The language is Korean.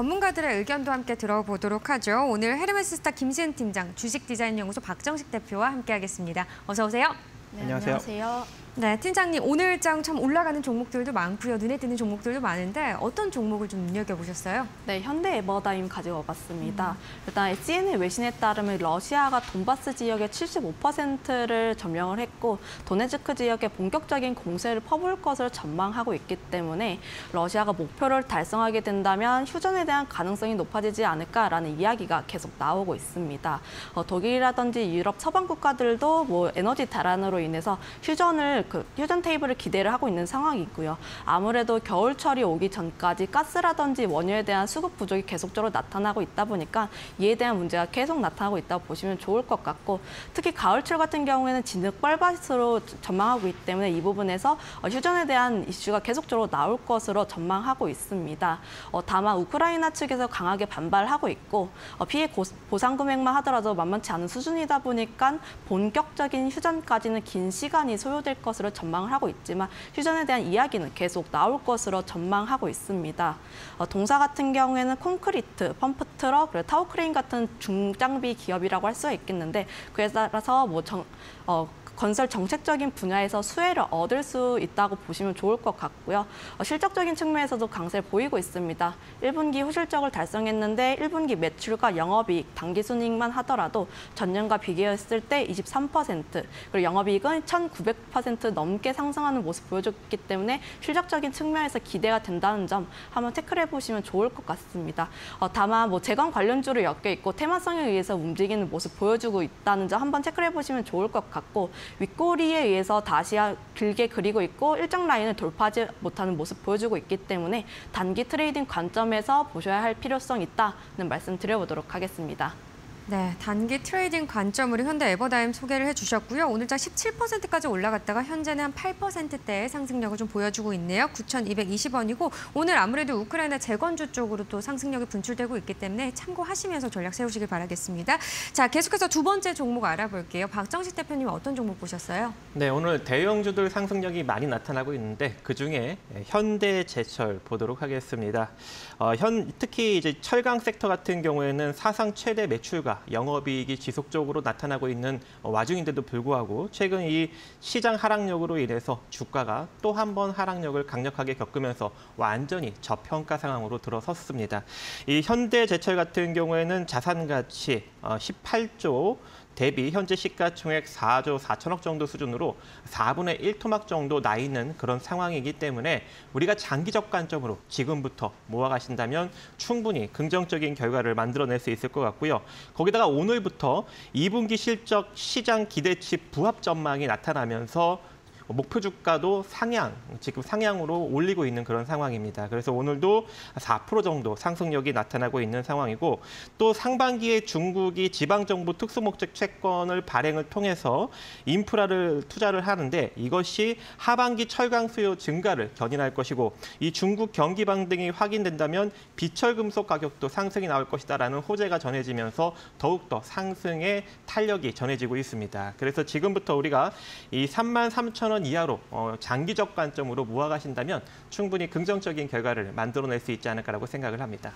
전문가들의 의견도 함께 들어보도록 하죠. 오늘 헤르메스 스타 김시은 팀장, 주식 디자인 연구소 박정식 대표와 함께하겠습니다. 어서 오세요. 네, 안녕하세요. 네, 팀장님 오늘장 참 올라가는 종목들도 많고요. 눈에 띄는 종목들도 많은데 어떤 종목을 좀 눈여겨보셨어요? 네, 현대에버다임 가지고 와봤습니다. 일단 CNN 외신에 따르면 러시아가 돈바스 지역의 75%를 점령을 했고 도네츠크 지역에 본격적인 공세를 퍼부을 것을 전망하고 있기 때문에 러시아가 목표를 달성하게 된다면 휴전에 대한 가능성이 높아지지 않을까라는 이야기가 계속 나오고 있습니다. 독일이라든지 유럽 서방 국가들도 에너지 대란으로 인해서 휴전 테이블을 기대를 하고 있는 상황이고요. 아무래도 겨울철이 오기 전까지 가스라든지 원유에 대한 수급 부족이 계속적으로 나타나고 있다 보니까 이에 대한 문제가 계속 나타나고 있다고 보시면 좋을 것 같고, 특히 가을철 같은 경우에는 진흙 뻘밭으로 전망하고 있기 때문에 이 부분에서 휴전에 대한 이슈가 계속적으로 나올 것으로 전망하고 있습니다. 다만 우크라이나 측에서 강하게 반발하고 있고 피해 보상 금액만 하더라도 만만치 않은 수준이다 보니까 본격적인 휴전까지는 긴 시간이 소요될 것으로 전망을 하고 있지만 휴전에 대한 이야기는 계속 나올 것으로 전망하고 있습니다. 동사 같은 경우에는 콘크리트, 펌프트럭, 그리고 타워크레인 같은 중장비 기업이라고 할 수가 있겠는데, 그에 따라서 건설 정책적인 분야에서 수혜를 얻을 수 있다고 보시면 좋을 것 같고요. 실적적인 측면에서도 강세를 보이고 있습니다. 1분기 호실적을 달성했는데 1분기 매출과 영업이익, 당기순이익만 하더라도 전년과 비교했을 때 23%, 그리고 영업이익은 1900% 넘게 상승하는 모습 보여줬기 때문에 실적적인 측면에서 기대가 된다는 점 한번 체크를 해보시면 좋을 것 같습니다. 다만 재건 관련주로 엮여 있고 테마성에 의해서 움직이는 모습 보여주고 있다는 점 한번 체크를 해보시면 좋을 것 같고, 윗꼬리에 의해서 다시 길게 그리고 있고 일정 라인을 돌파하지 못하는 모습 보여주고 있기 때문에 단기 트레이딩 관점에서 보셔야 할 필요성이 있다는 말씀 드려보도록 하겠습니다. 네, 단기 트레이딩 관점으로 현대에버다임 소개를 해주셨고요. 오늘장 17%까지 올라갔다가 현재는 한 8%대의 상승력을 좀 보여주고 있네요. 9,220원이고 오늘 아무래도 우크라이나 재건주 쪽으로 또 상승력이 분출되고 있기 때문에 참고하시면서 전략 세우시길 바라겠습니다. 자, 계속해서 두 번째 종목 알아볼게요. 박정식 대표님 어떤 종목 보셨어요? 네, 오늘 대형주들 상승력이 많이 나타나고 있는데 그중에 현대제철 보도록 하겠습니다. 특히 이제 철강 섹터 같은 경우에는 사상 최대 매출과 영업이익이 지속적으로 나타나고 있는 와중인데도 불구하고 최근 이 시장 하락력으로 인해서 주가가 또 한 번 하락력을 강력하게 겪으면서 완전히 저평가 상황으로 들어섰습니다. 이 현대제철 같은 경우에는 자산가치 18조 대비 현재 시가총액 4조 4천억 정도 수준으로 4분의 1 토막 정도 나 있는 그런 상황이기 때문에 우리가 장기적 관점으로 지금부터 모아가신다면 충분히 긍정적인 결과를 만들어낼 수 있을 것 같고요. 거기다가 오늘부터 2분기 실적 시장 기대치 부합 전망이 나타나면서 목표 주가도 지금 상향으로 올리고 있는 그런 상황입니다. 그래서 오늘도 4% 정도 상승력이 나타나고 있는 상황이고, 또 상반기에 중국이 지방정부 특수목적 채권을 발행을 통해서 인프라를 투자를 하는데 이것이 하반기 철강 수요 증가를 견인할 것이고, 이 중국 경기 반등이 확인된다면 비철금속 가격도 상승이 나올 것이다라는 호재가 전해지면서 더욱더 상승의 탄력이 전해지고 있습니다. 그래서 지금부터 우리가 이 33,000원 이하로 장기적 관점으로 모아가신다면 충분히 긍정적인 결과를 만들어낼 수 있지 않을까라고 생각을 합니다.